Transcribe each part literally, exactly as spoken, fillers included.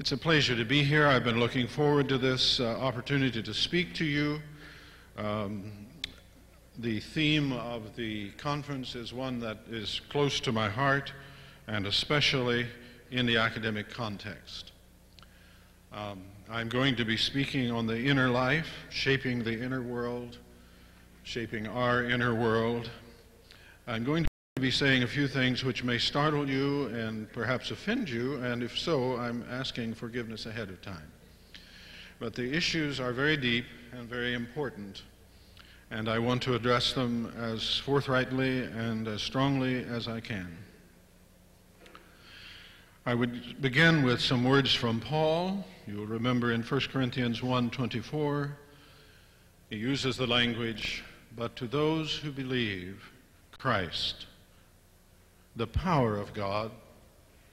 It's a pleasure to be here. I've been looking forward to this uh, opportunity to speak to you. Um, the theme of the conference is one that is close to my heart, and especially in the academic context. Um, I'm going to be speaking on the inner life, shaping the inner world, shaping our inner world. I'm going to be saying a few things which may startle you and perhaps offend you, and if so, I'm asking forgiveness ahead of time. But the issues are very deep and very important, and I want to address them as forthrightly and as strongly as I can. I would begin with some words from Paul. You'll remember in First Corinthians one twenty-four, he uses the language, "But to those who believe Christ, the power of God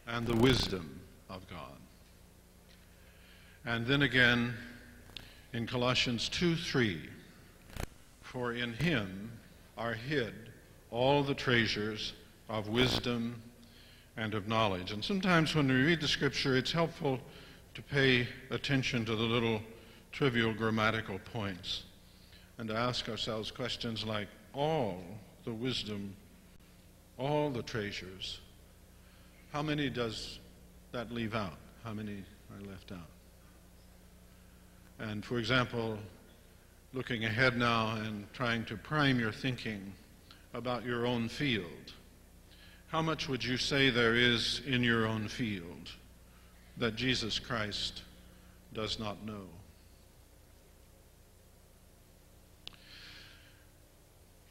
and the wisdom of God." And then again in Colossians two three, "For in him are hid all the treasures of wisdom and of knowledge." And sometimes when we read the scripture, it's helpful to pay attention to the little trivial grammatical points, and to ask ourselves questions like, all the wisdom, all the treasures, how many does that leave out? How many are left out? And for example, looking ahead now and trying to prime your thinking about your own field, how much would you say there is in your own field that Jesus Christ does not know?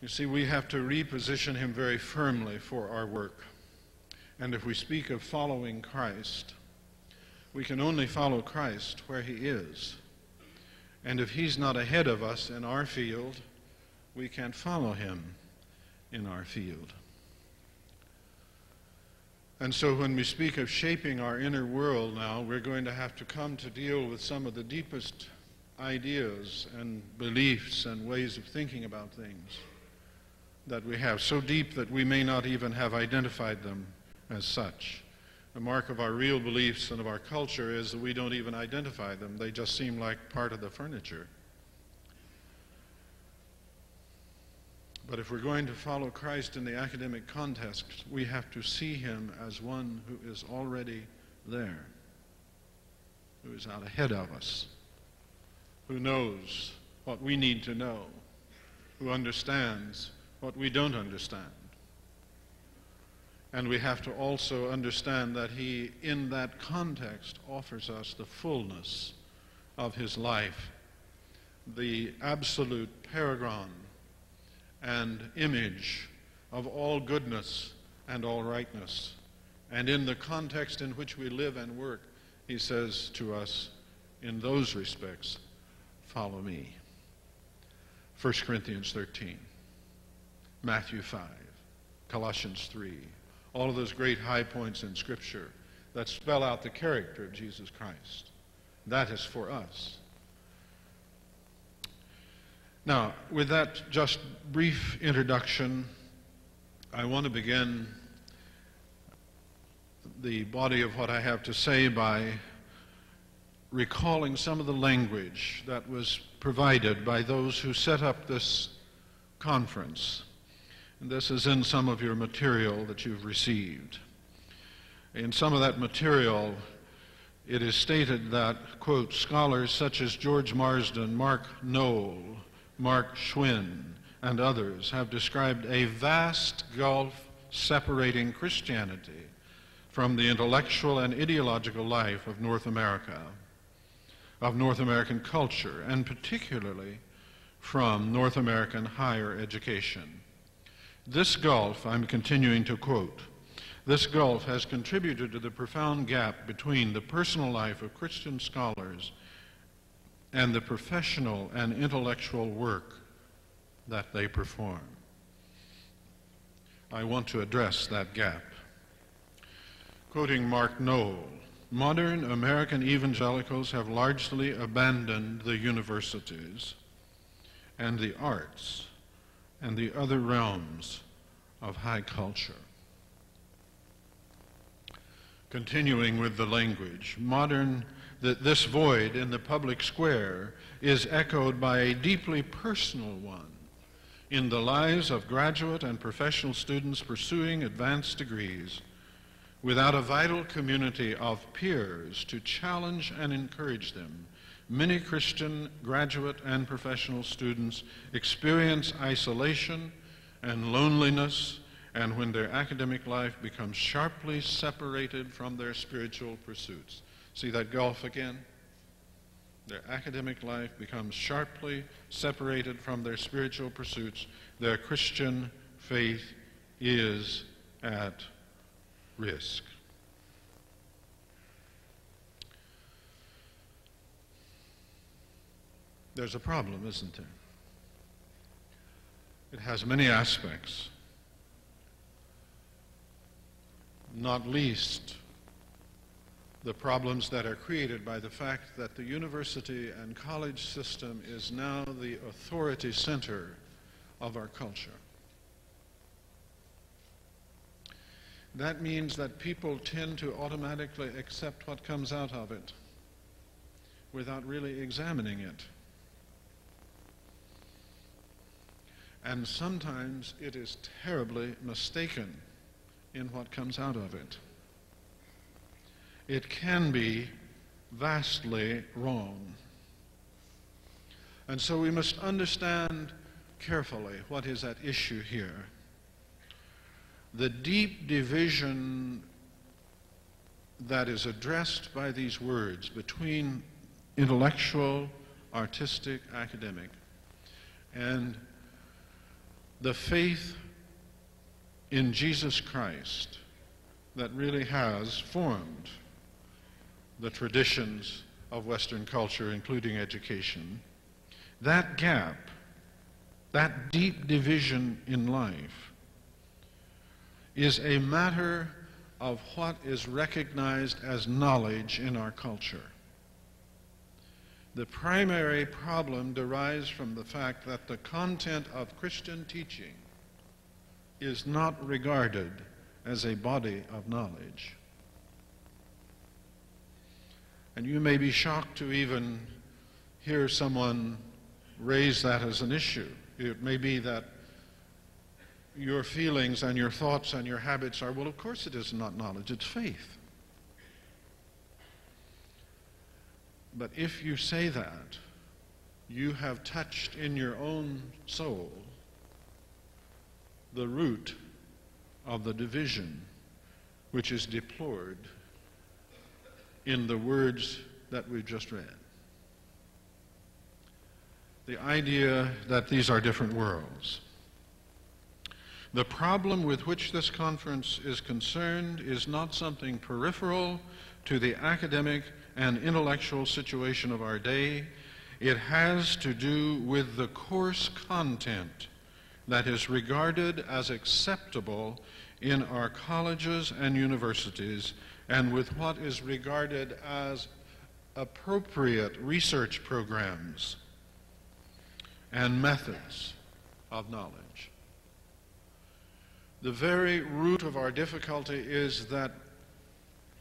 You see, we have to reposition him very firmly for our work. And if we speak of following Christ, we can only follow Christ where he is. And if he's not ahead of us in our field, we can't follow him in our field. And so when we speak of shaping our inner world now, we're going to have to come to deal with some of the deepest ideas and beliefs and ways of thinking about things that we have, so deep that we may not even have identified them as such. The mark of our real beliefs and of our culture is that we don't even identify them. They just seem like part of the furniture. But if we're going to follow Christ in the academic context, we have to see him as one who is already there, who is out ahead of us, who knows what we need to know, who understands what we don't understand. And we have to also understand that he, in that context, offers us the fullness of his life, the absolute paragon and image of all goodness and all rightness. And in the context in which we live and work, he says to us, in those respects, follow me. First Corinthians thirteen, Matthew five, Colossians three, all of those great high points in Scripture that spell out the character of Jesus Christ. That is for us. Now, with that just brief introduction, I want to begin the body of what I have to say by recalling some of the language that was provided by those who set up this conference. And this is in some of your material that you've received. In some of that material, it is stated that, quote, "Scholars such as George Marsden, Mark Noll, Mark Schwinn, and others have described a vast gulf separating Christianity from the intellectual and ideological life of North America, of North American culture, and particularly from North American higher education. This gulf," I'm continuing to quote, "this gulf has contributed to the profound gap between the personal life of Christian scholars and the professional and intellectual work that they perform." I want to address that gap. Quoting Mark Noll, "Modern American evangelicals have largely abandoned the universities and the arts and the other realms of high culture." Continuing with the language, modern, th this void in the public square is echoed by a deeply personal one in the lives of graduate and professional students pursuing advanced degrees without a vital community of peers to challenge and encourage them. Many Christian graduate and professional students experience isolation and loneliness, and when their academic life becomes sharply separated from their spiritual pursuits. See that gulf again? Their academic life becomes sharply separated from their spiritual pursuits. Their Christian faith is at risk. There's a problem, isn't there? It has many aspects, not least the problems that are created by the fact that the university and college system is now the authority center of our culture. That means that people tend to automatically accept what comes out of it without really examining it. And sometimes it is terribly mistaken in what comes out of it. It can be vastly wrong. And so we must understand carefully what is at issue here. The deep division that is addressed by these words between intellectual, artistic, academic, and the faith in Jesus Christ that really has formed the traditions of Western culture, including education, that gap, that deep division in life, is a matter of what is recognized as knowledge in our culture. The primary problem derives from the fact that the content of Christian teaching is not regarded as a body of knowledge. And you may be shocked to even hear someone raise that as an issue. It may be that your feelings and your thoughts and your habits are, well, of course it is not knowledge, it's faith. But if you say that, you have touched in your own soul the root of the division which is deplored in the words that we've just read. The idea that these are different worlds. The problem with which this conference is concerned is not something peripheral to the academic and intellectual situation of our day. It has to do with the course content that is regarded as acceptable in our colleges and universities, and with what is regarded as appropriate research programs and methods of knowledge. The very root of our difficulty is that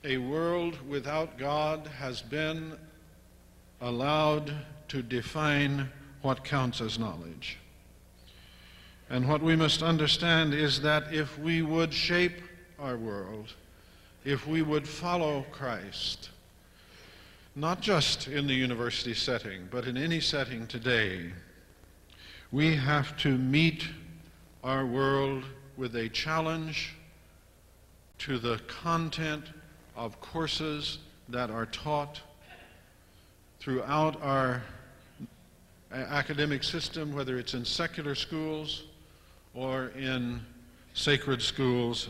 a world without God has been allowed to define what counts as knowledge. And what we must understand is that if we would shape our world, if we would follow Christ, not just in the university setting, but in any setting today, we have to meet our world with a challenge to the content of courses that are taught throughout our academic system, whether it's in secular schools or in sacred schools,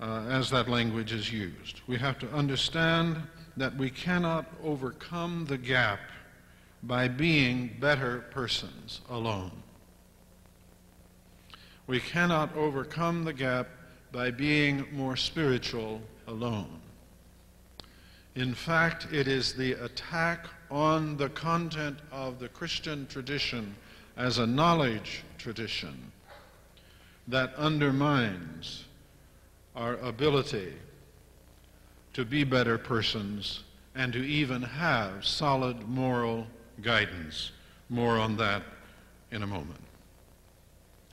uh, as that language is used. We have to understand that we cannot overcome the gap by being better persons alone. We cannot overcome the gap by being more spiritual alone. In fact, it is the attack on the content of the Christian tradition as a knowledge tradition that undermines our ability to be better persons, and to even have solid moral guidance. More on that in a moment.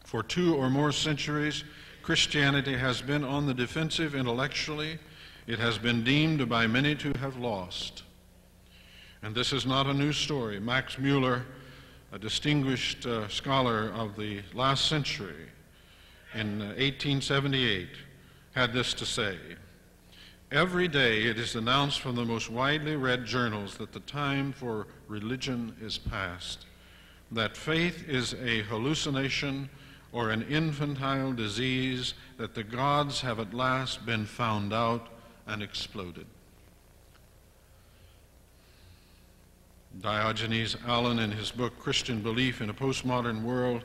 For two or more centuries, Christianity has been on the defensive intellectually. It has been deemed by many to have lost. And this is not a new story. Max Mueller, a distinguished uh, scholar of the last century, in eighteen seventy-eight, had this to say: "Every day it is announced from the most widely read journals that the time for religion is past, that faith is a hallucination or an infantile disease, that the gods have at last been found out and exploded." Diogenes Allen, in his book Christian Belief in a Postmodern World,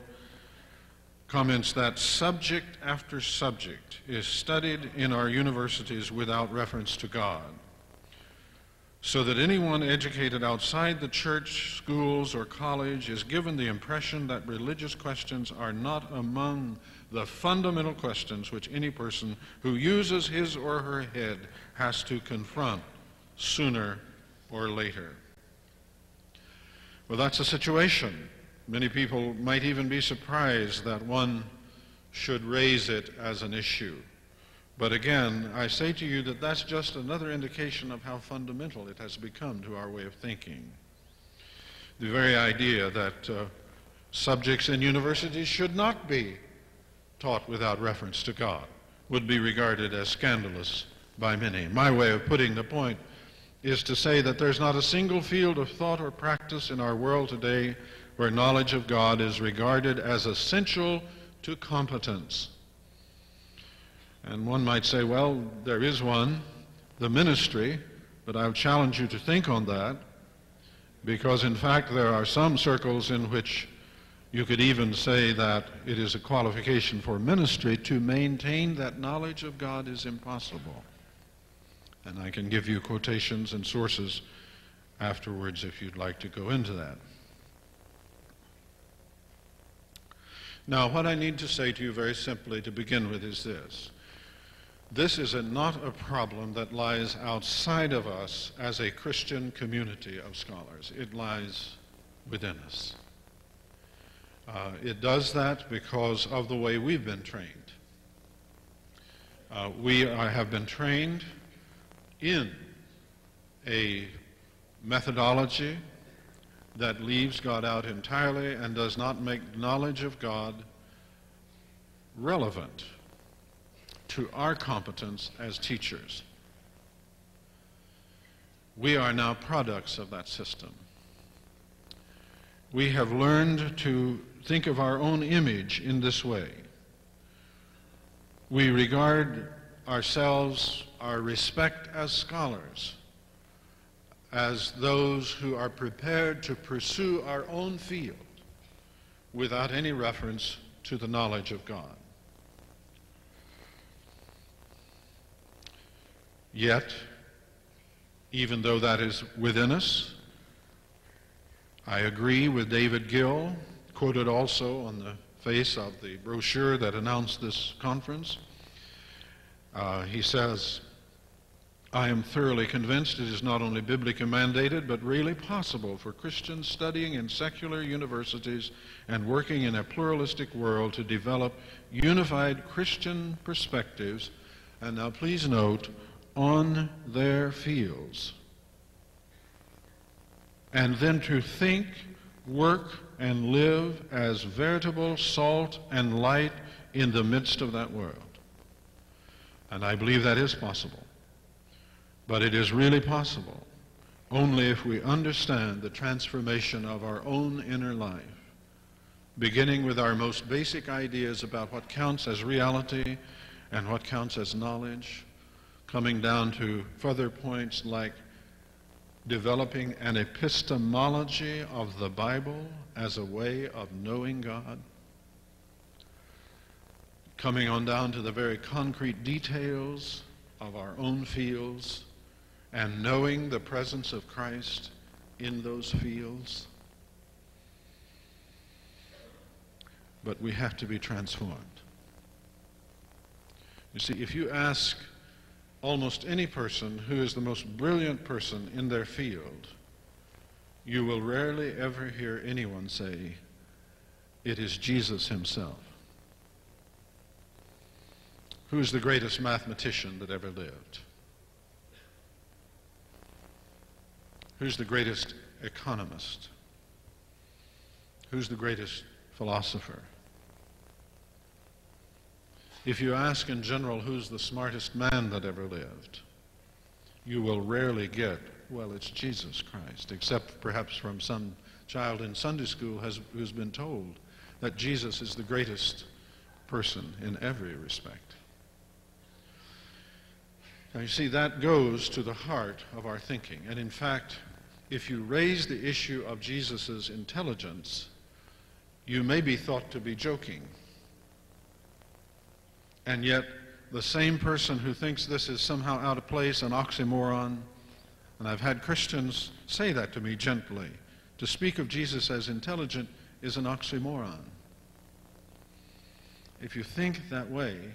comments that subject after subject is studied in our universities without reference to God, so that anyone educated outside the church, schools, or college is given the impression that religious questions are not among the fundamental questions which any person who uses his or her head has to confront sooner or later. Well, that's the situation. Many people might even be surprised that one should raise it as an issue. But again, I say to you that that's just another indication of how fundamental it has become to our way of thinking. The very idea that uh, subjects in universities should not be taught without reference to God would be regarded as scandalous by many. My way of putting the point is to say that there's not a single field of thought or practice in our world today where knowledge of God is regarded as essential to competence. And one might say, well, there is one, the ministry, but I would challenge you to think on that, because in fact there are some circles in which you could even say that it is a qualification for ministry to maintain that knowledge of God is impossible. And I can give you quotations and sources afterwards if you'd like to go into that. Now, what I need to say to you very simply to begin with is this. This is a, not a problem that lies outside of us as a Christian community of scholars. It lies within us. Uh, it does that because of the way we've been trained. Uh, we are, have been trained in a methodology that leaves God out entirely and does not make knowledge of God relevant to our competence as teachers. We are now products of that system. We have learned to think of our own image in this way. We regard ourselves, our respect as scholars, as those who are prepared to pursue our own field without any reference to the knowledge of God. Yet, even though that is within us, I agree with David Gill, quoted also on the face of the brochure that announced this conference. Uh, he says, "I am thoroughly convinced it is not only biblically mandated, but really possible for Christians studying in secular universities and working in a pluralistic world to develop unified Christian perspectives," and now please note, "on their fields, and then to think, work, and live as veritable salt and light in the midst of that world." And I believe that is possible. But it is really possible only if we understand the transformation of our own inner life, beginning with our most basic ideas about what counts as reality and what counts as knowledge, coming down to further points like developing an epistemology of the Bible as a way of knowing God, coming on down to the very concrete details of our own fields, and knowing the presence of Christ in those fields. But we have to be transformed. You see, if you ask almost any person who is the most brilliant person in their field, you will rarely ever hear anyone say, "It is Jesus himself." Who is the greatest mathematician that ever lived? Who's the greatest economist? Who's the greatest philosopher? If you ask in general who's the smartest man that ever lived, you will rarely get, well, it's Jesus Christ, except perhaps from some child in Sunday school has, who's been told that Jesus is the greatest person in every respect. Now you see, that goes to the heart of our thinking. And in fact, if you raise the issue of Jesus's intelligence, you may be thought to be joking. And yet, the same person who thinks this is somehow out of place, an oxymoron, and I've had Christians say that to me gently, to speak of Jesus as intelligent is an oxymoron. If you think that way,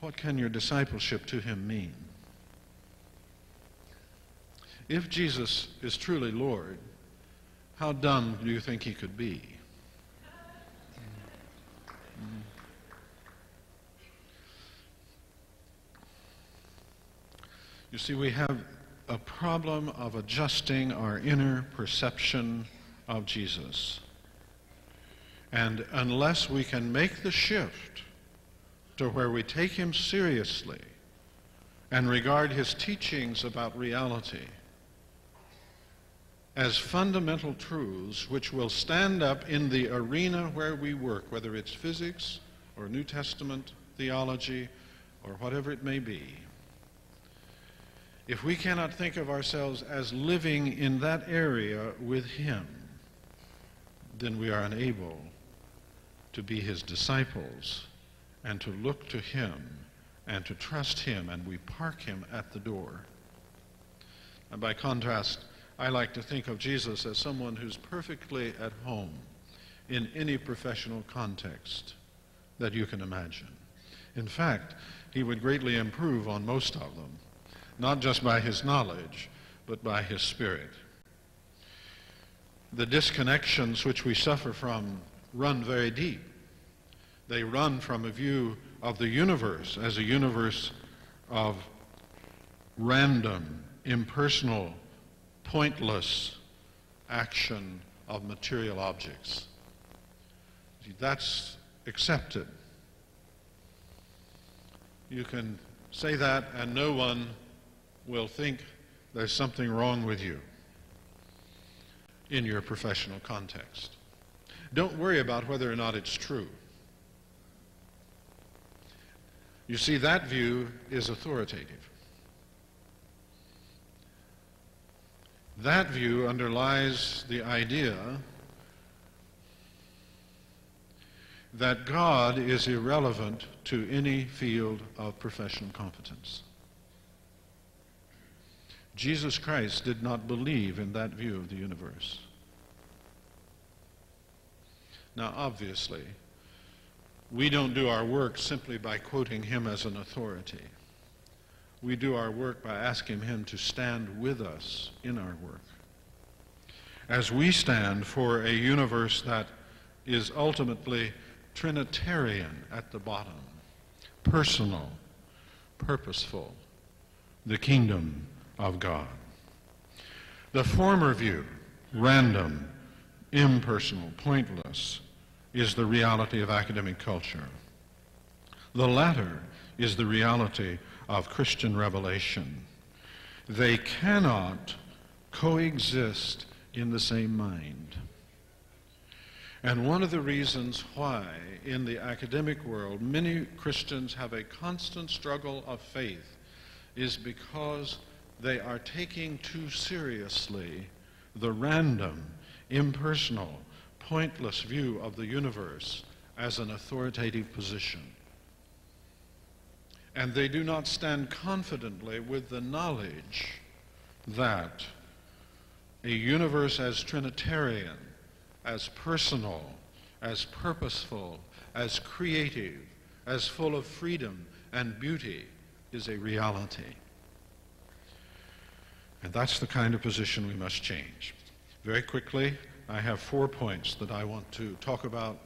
what can your discipleship to him mean? If Jesus is truly Lord, how dumb do you think he could be? Mm. You see, we have a problem of adjusting our inner perception of Jesus. And unless we can make the shift to where we take him seriously and regard his teachings about reality as fundamental truths which will stand up in the arena where we work, whether it's physics or New Testament theology or whatever it may be. If we cannot think of ourselves as living in that area with him, then we are unable to be his disciples and to look to him and to trust him, and we park him at the door. And by contrast, I like to think of Jesus as someone who's perfectly at home in any professional context that you can imagine. In fact, he would greatly improve on most of them, not just by his knowledge, but by his spirit. The disconnections which we suffer from run very deep. They run from a view of the universe as a universe of random, impersonal, pointless action of material objects. See, that's accepted. You can say that and no one will think there's something wrong with you in your professional context. Don't worry about whether or not it's true. You see, that view is authoritative. That view underlies the idea that God is irrelevant to any field of professional competence. Jesus Christ did not believe in that view of the universe. Now, obviously, we don't do our work simply by quoting him as an authority. We do our work by asking him to stand with us in our work. As we stand for a universe that is ultimately Trinitarian at the bottom, personal, purposeful, the kingdom of God. The former view, random, impersonal, pointless, is the reality of academic culture. The latter is the reality of Christian revelation. They cannot coexist in the same mind. And one of the reasons why in the academic world many Christians have a constant struggle of faith is because they are taking too seriously the random, impersonal, pointless view of the universe as an authoritative position. And they do not stand confidently with the knowledge that a universe as Trinitarian, as personal, as purposeful, as creative, as full of freedom and beauty is a reality. And that's the kind of position we must change. Very quickly, I have four points that I want to talk about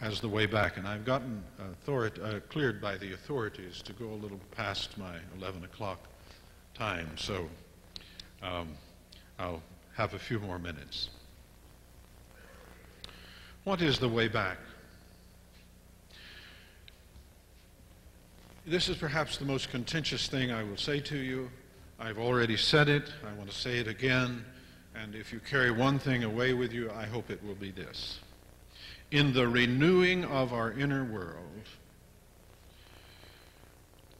as the way back. And I've gotten uh, cleared by the authorities to go a little past my eleven o'clock time. So um, I'll have a few more minutes. What is the way back? This is perhaps the most contentious thing I will say to you. I've already said it. I want to say it again. And if you carry one thing away with you, I hope it will be this. In the renewing of our inner world,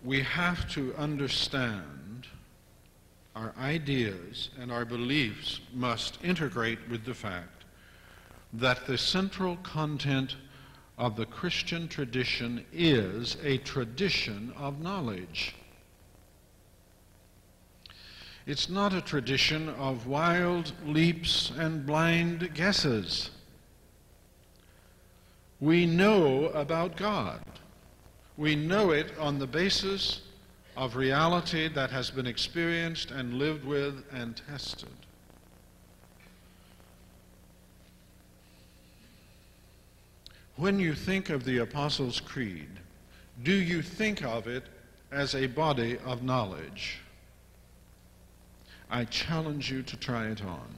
we have to understand our ideas and our beliefs must integrate with the fact that the central content of the Christian tradition is a tradition of knowledge. It's not a tradition of wild leaps and blind guesses. We know about God. We know it on the basis of reality that has been experienced and lived with and tested. When you think of the Apostles' Creed, do you think of it as a body of knowledge? I challenge you to try it on.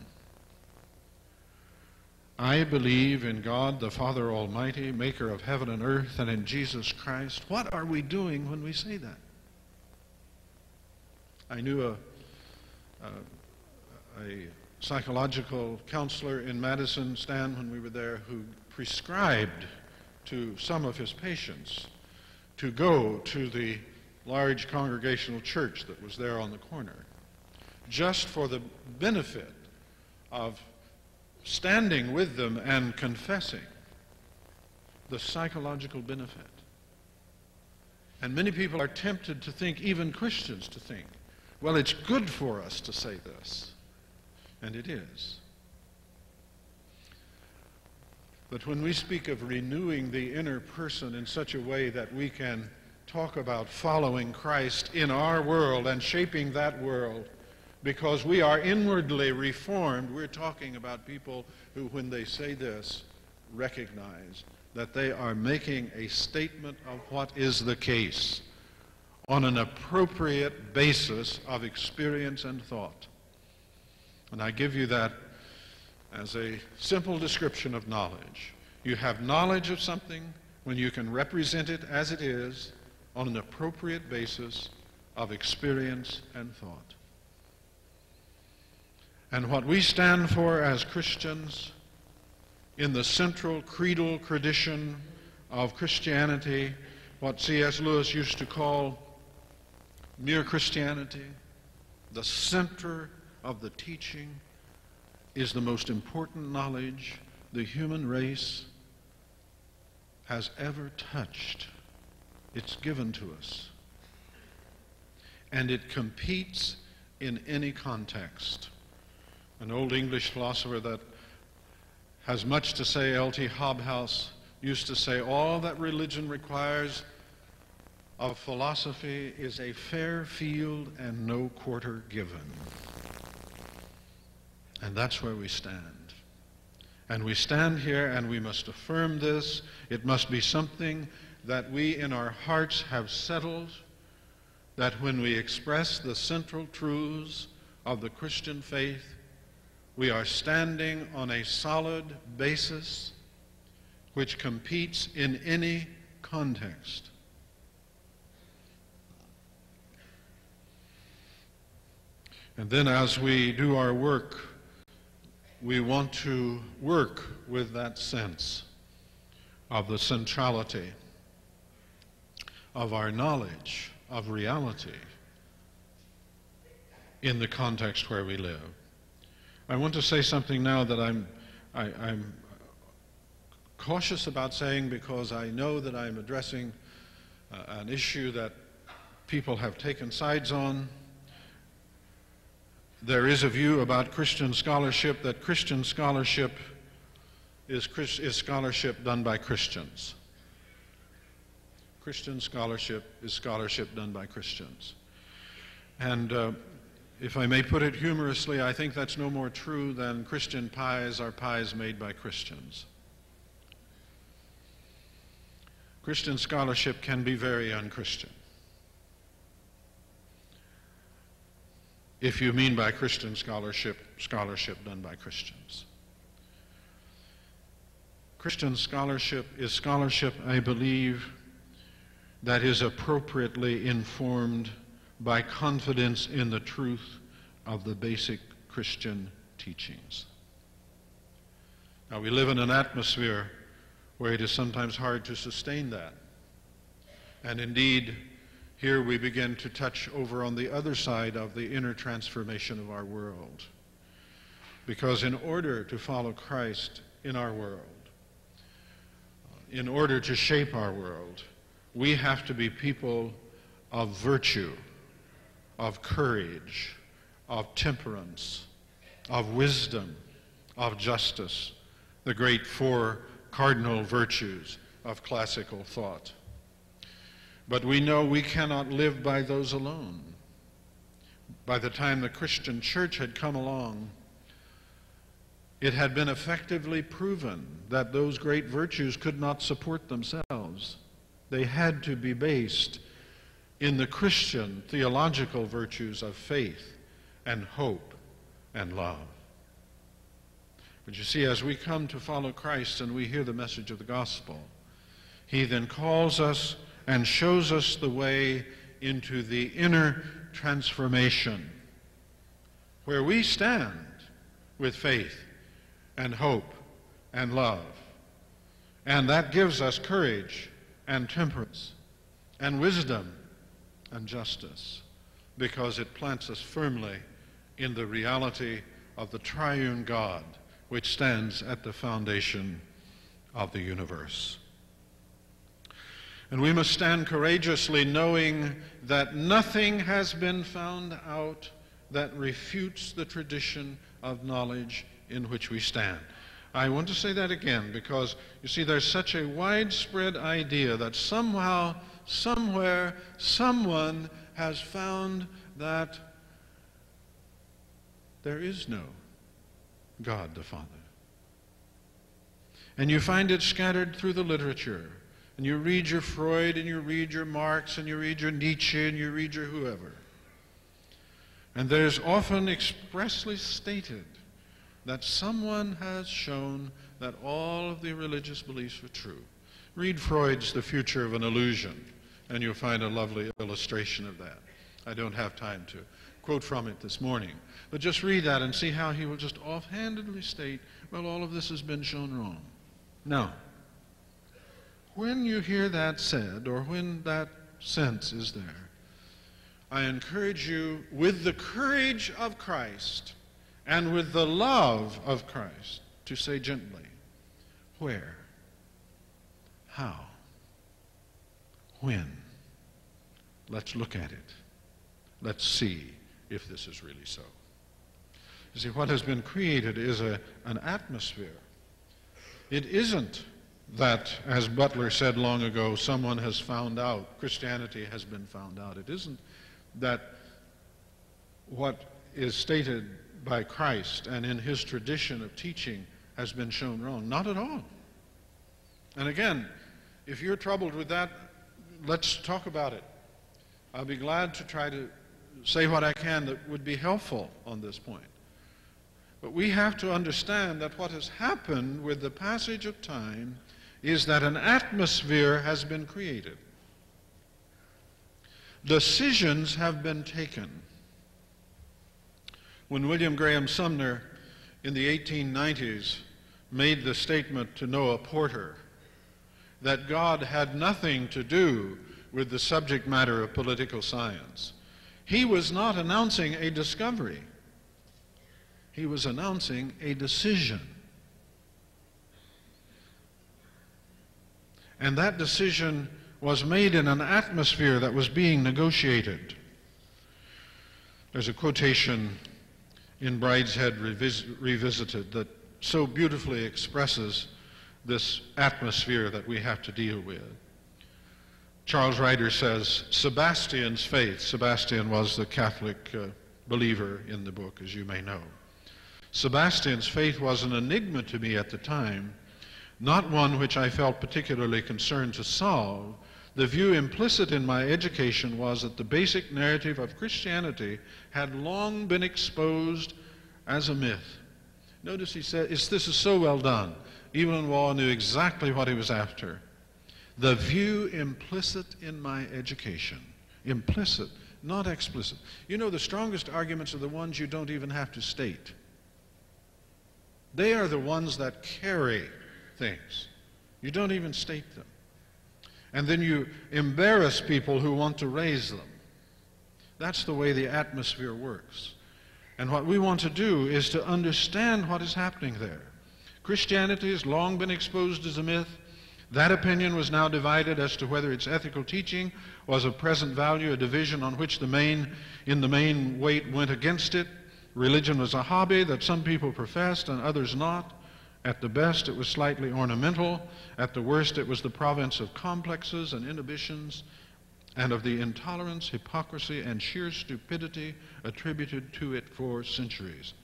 I believe in God, the Father Almighty, maker of heaven and earth, and in Jesus Christ. What are we doing when we say that? I knew a, a, a psychological counselor in Madison, Stan, when we were there, who prescribed to some of his patients to go to the large congregational church that was there on the corner, just for the benefit of standing with them and confessing the psychological benefit. And many people are tempted to think, even Christians, to think, well, it's good for us to say this. And it is. But when we speak of renewing the inner person in such a way that we can talk about following Christ in our world and shaping that world, because we are inwardly reformed, we're talking about people who, when they say this, recognize that they are making a statement of what is the case on an appropriate basis of experience and thought. And I give you that as a simple description of knowledge. You have knowledge of something when you can represent it as it is on an appropriate basis of experience and thought. And what we stand for as Christians in the central creedal tradition of Christianity, what C S Lewis used to call mere Christianity, the center of the teaching is the most important knowledge the human race has ever touched. It's given to us. And it competes in any context. An old English philosopher that has much to say, L T Hobhouse, used to say, all that religion requires of philosophy is a fair field and no quarter given. And that's where we stand. And we stand here and we must affirm this. It must be something that we in our hearts have settled, that when we express the central truths of the Christian faith, we are standing on a solid basis which competes in any context. And then as we do our work, we want to work with that sense of the centrality of our knowledge of reality in the context where we live. I want to say something now that I'm, I, I'm cautious about saying because I know that I'm addressing uh, an issue that people have taken sides on. There is a view about Christian scholarship that Christian scholarship is, is scholarship done by Christians. Christian scholarship is scholarship done by Christians. And uh, If I may put it humorously, I think that's no more true than Christian pies are pies made by Christians. Christian scholarship can be very unchristian. If you mean by Christian scholarship, scholarship done by Christians. Christian scholarship is scholarship, I believe, that is appropriately informed by confidence in the truth of the basic Christian teachings. Now, we live in an atmosphere where it is sometimes hard to sustain that. And indeed, here we begin to touch over on the other side of the inner transformation of our world. Because in order to follow Christ in our world, in order to shape our world, we have to be people of virtue, of courage, of temperance, of wisdom, of justice, the great four cardinal virtues of classical thought. But we know we cannot live by those alone. By the time the Christian church had come along, it had been effectively proven that those great virtues could not support themselves. They had to be based in the Christian theological virtues of faith and hope and love. But you see, as we come to follow Christ and we hear the message of the gospel, he then calls us and shows us the way into the inner transformation where we stand with faith and hope and love. And that gives us courage and temperance and wisdom and justice, because it plants us firmly in the reality of the triune God, which stands at the foundation of the universe. And we must stand courageously, knowing that nothing has been found out that refutes the tradition of knowledge in which we stand. I want to say that again, because you see, there's such a widespread idea that somehow, somewhere, someone has found that there is no God the Father. And you find it scattered through the literature. And you read your Freud, and you read your Marx, and you read your Nietzsche, and you read your whoever. And there's often expressly stated that someone has shown that all of the religious beliefs are true. Read Freud's The Future of an Illusion, and you'll find a lovely illustration of that. I don't have time to quote from it this morning, but just read that and see how he will just offhandedly state, well, all of this has been shown wrong. Now, when you hear that said, or when that sense is there, I encourage you, with the courage of Christ and with the love of Christ, to say gently, where? How? When? Let's look at it. Let's see if this is really so. You see, what has been created is a, an atmosphere. It isn't that, as Butler said long ago, someone has found out, Christianity has been found out. It isn't that what is stated by Christ and in his tradition of teaching has been shown wrong. Not at all. And again, if you're troubled with that, let's talk about it. I'll be glad to try to say what I can that would be helpful on this point. But we have to understand that what has happened with the passage of time is that an atmosphere has been created. Decisions have been taken. When William Graham Sumner in the eighteen nineties made the statement to Noah Porter that God had nothing to do with the subject matter of political science, he was not announcing a discovery. He was announcing a decision. And that decision was made in an atmosphere that was being negotiated. There's a quotation in Brideshead Revis Revisited that so beautifully expresses this atmosphere that we have to deal with. Charles Ryder says, Sebastian's faith — Sebastian was the Catholic uh, believer in the book, as you may know. Sebastian's faith was an enigma to me at the time, not one which I felt particularly concerned to solve. The view implicit in my education was that the basic narrative of Christianity had long been exposed as a myth. Notice he said, this is so well done. Evelyn Waugh knew exactly what he was after. The view implicit in my education. Implicit, not explicit. You know, the strongest arguments are the ones you don't even have to state. They are the ones that carry things. You don't even state them. And then you embarrass people who want to raise them. That's the way the atmosphere works. And what we want to do is to understand what is happening there. Christianity has long been exposed as a myth. That opinion was now divided as to whether its ethical teaching was of present value, a division on which the main, in the main weight went against it. Religion was a hobby that some people professed and others not. At the best, it was slightly ornamental. At the worst, it was the province of complexes and inhibitions and of the intolerance, hypocrisy, and sheer stupidity attributed to it for centuries.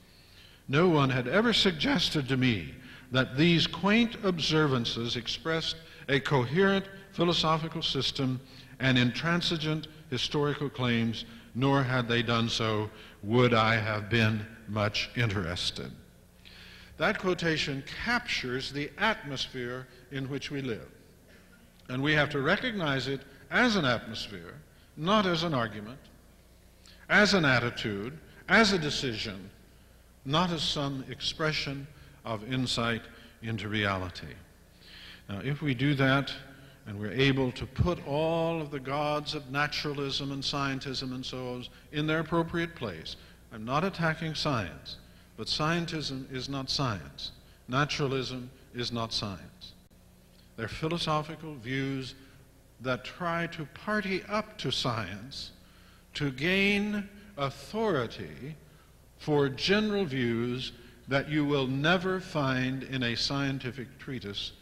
No one had ever suggested to me that these quaint observances expressed a coherent philosophical system and intransigent historical claims, nor had they done so, would I have been much interested. That quotation captures the atmosphere in which we live. And we have to recognize it as an atmosphere, not as an argument, as an attitude, as a decision, not as some expression of insight into reality. Now, if we do that, and we're able to put all of the gods of naturalism and scientism and so on in their appropriate place, I'm not attacking science, but scientism is not science. Naturalism is not science. They're philosophical views that try to party up to science to gain authority for general views that you will never find in a scientific treatise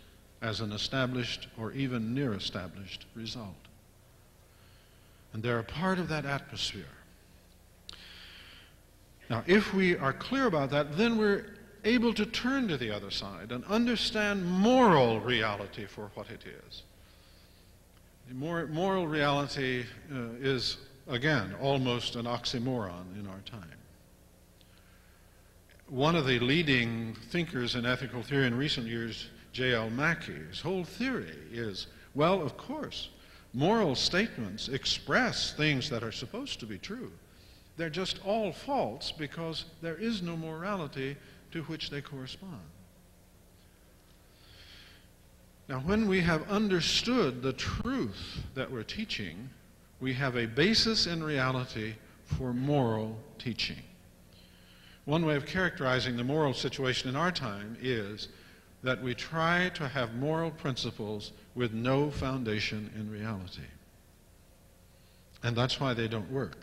as an established or even near established result. And they're a part of that atmosphere. Now, if we are clear about that, then we're able to turn to the other side and understand moral reality for what it is. Mor- moral reality uh, is, again, almost an oxymoron in our time. One of the leading thinkers in ethical theory in recent years, J L Mackie, his whole theory is, well, of course, moral statements express things that are supposed to be true. They're just all false because there is no morality to which they correspond. Now, when we have understood the truth that we're teaching, we have a basis in reality for moral teaching. One way of characterizing the moral situation in our time is that we try to have moral principles with no foundation in reality. And that's why they don't work.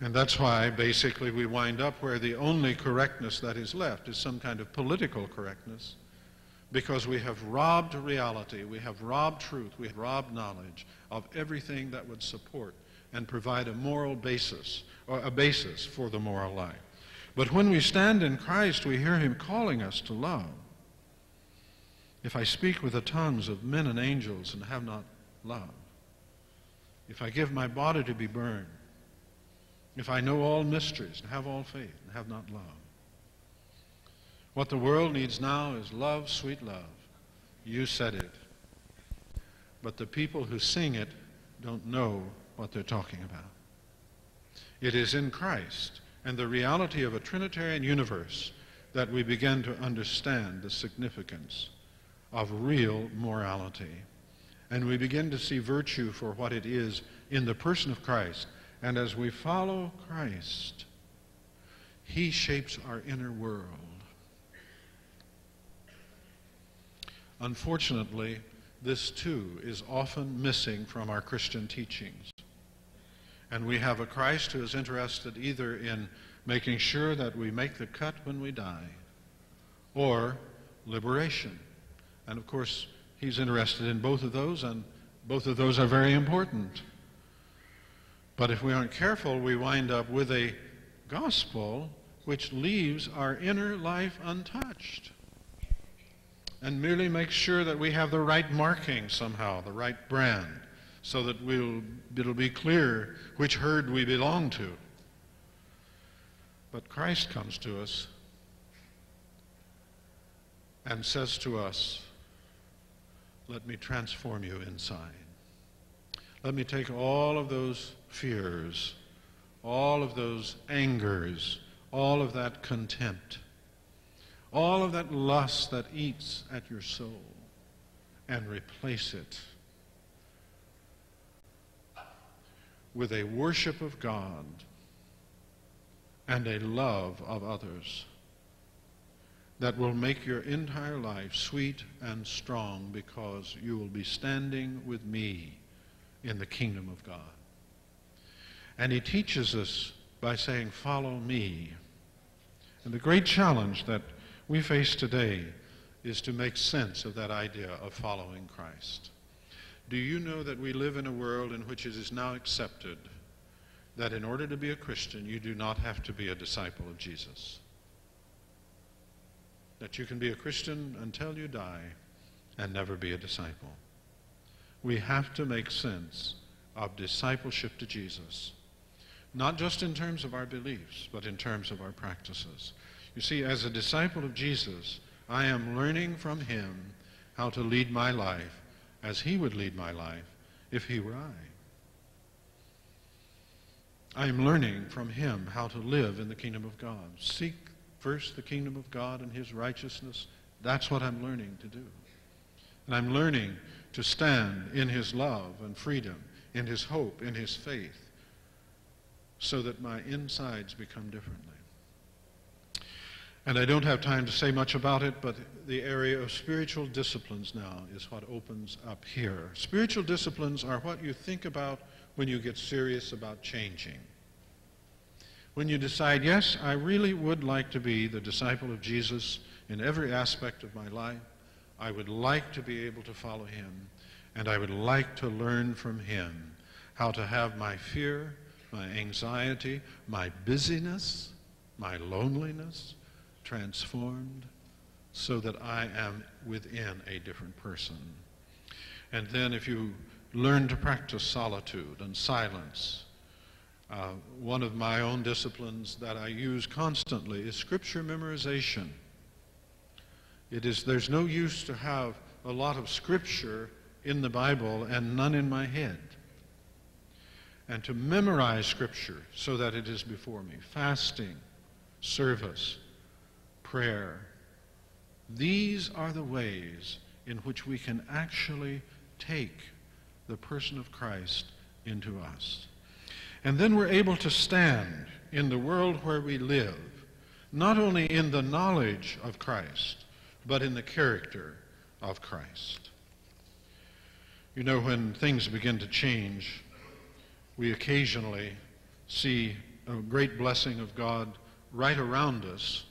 And that's why, basically, we wind up where the only correctness that is left is some kind of political correctness, because we have robbed reality, we have robbed truth, we have robbed knowledge of everything that would support and provide a moral basis, or a basis for the moral life. But when we stand in Christ, we hear him calling us to love. If I speak with the tongues of men and angels and have not love, if I give my body to be burned, if I know all mysteries and have all faith and have not love. What the world needs now is love, sweet love. You said it. But the people who sing it don't know what they're talking about. It is in Christ and the reality of a Trinitarian universe that we begin to understand the significance of real morality. And we begin to see virtue for what it is in the person of Christ. And as we follow Christ, he shapes our inner world. Unfortunately, this too is often missing from our Christian teachings. And we have a Christ who is interested either in making sure that we make the cut when we die, or liberation. And of course, he's interested in both of those, and both of those are very important. But if we aren't careful, we wind up with a gospel which leaves our inner life untouched and merely makes sure that we have the right marking somehow, the right brand, so that we'll, it'll be clear which herd we belong to. But Christ comes to us and says to us, let me transform you inside. Let me take all of those fears, all of those angers, all of that contempt, all of that lust that eats at your soul, and replace it with a worship of God and a love of others that will make your entire life sweet and strong, because you will be standing with me in the kingdom of God. And he teaches us by saying, follow me. And the great challenge that we face today is to make sense of that idea of following Christ. Do you know that we live in a world in which it is now accepted that in order to be a Christian, you do not have to be a disciple of Jesus? That you can be a Christian until you die and never be a disciple. We have to make sense of discipleship to Jesus, not just in terms of our beliefs, but in terms of our practices. You see, as a disciple of Jesus, I am learning from him how to lead my life as he would lead my life if he were I. I am learning from him how to live in the kingdom of God. Seek first the kingdom of God and his righteousness. That's what I'm learning to do. And I'm learning to stand in his love and freedom, in his hope, in his faith, so that my insides become differently. And I don't have time to say much about it, but the area of spiritual disciplines now is what opens up here. Spiritual disciplines are what you think about when you get serious about changing. When you decide, yes, I really would like to be the disciple of Jesus in every aspect of my life. I would like to be able to follow him, and I would like to learn from him how to have my fear, my anxiety, my busyness, my loneliness transformed so that I am within a different person. And then if you learn to practice solitude and silence, uh, one of my own disciplines that I use constantly is scripture memorization. It is, there's no use to have a lot of scripture in the Bible and none in my head. And to memorize scripture so that it is before me. Fasting, service, prayer. These are the ways in which we can actually take the person of Christ into us. And then we're able to stand in the world where we live, not only in the knowledge of Christ, but in the character of Christ. You know, when things begin to change, we occasionally see a great blessing of God right around us.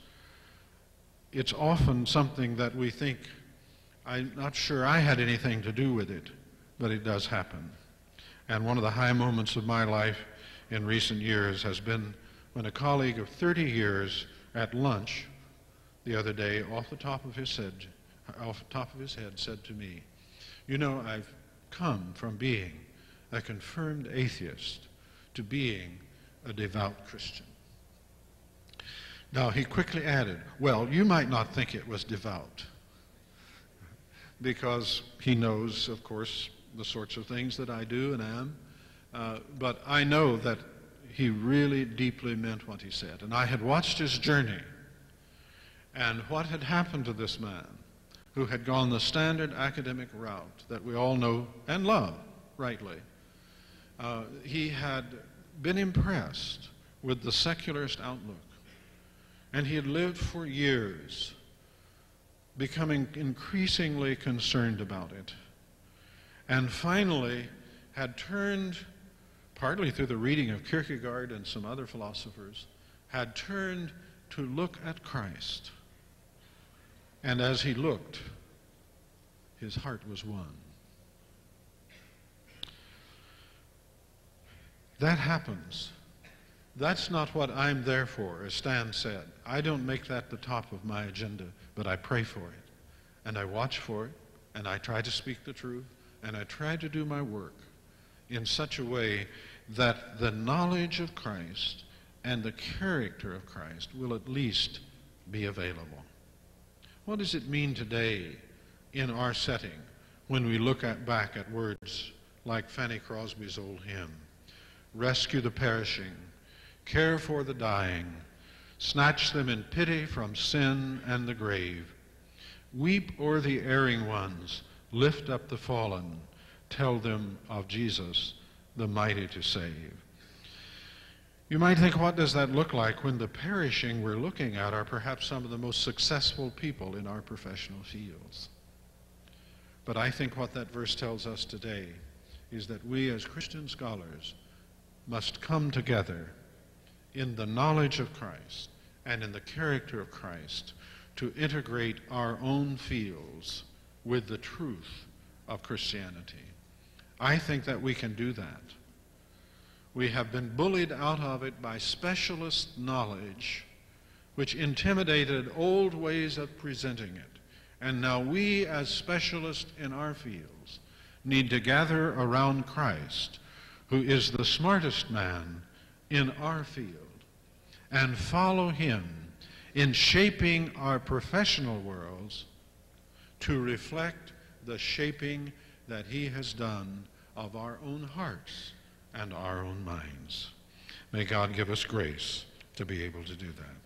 It's often something that we think, I'm not sure I had anything to do with it, but it does happen. And one of the high moments of my life in recent years has been when a colleague of thirty years at lunch the other day, off the top of his head, off the top of his head, said to me, "You know, I've come from being a confirmed atheist to being a devout Christian." Now he quickly added, well, you might not think it was devout, because he knows, of course, the sorts of things that I do and am, uh, but I know that he really deeply meant what he said. And I had watched his journey and what had happened to this man who had gone the standard academic route that we all know and love, rightly. Uh, he had been impressed with the secularist outlook, and he had lived for years becoming increasingly concerned about it, and finally had turned, partly through the reading of Kierkegaard and some other philosophers, had turned to look at Christ. And as he looked, his heart was won. That happens. That's not what I'm there for, as Stan said. I don't make that the top of my agenda, but I pray for it, and I watch for it, and I try to speak the truth, and I try to do my work in such a way that the knowledge of Christ and the character of Christ will at least be available. What does it mean today in our setting when we look at back at words like Fanny Crosby's old hymn, rescue the perishing, care for the dying, snatch them in pity from sin and the grave. Weep o'er the erring ones, lift up the fallen, tell them of Jesus, the mighty to save. You might think, what does that look like when the perishing we're looking at are perhaps some of the most successful people in our professional fields? But I think what that verse tells us today is that we as Christian scholars must come together in the knowledge of Christ and in the character of Christ to integrate our own fields with the truth of Christianity. I think that we can do that. We have been bullied out of it by specialist knowledge, which intimidated old ways of presenting it. And now we, as specialists in our fields, need to gather around Christ, who is the smartest man in our field, and follow him in shaping our professional worlds to reflect the shaping that he has done of our own hearts and our own minds. May God give us grace to be able to do that.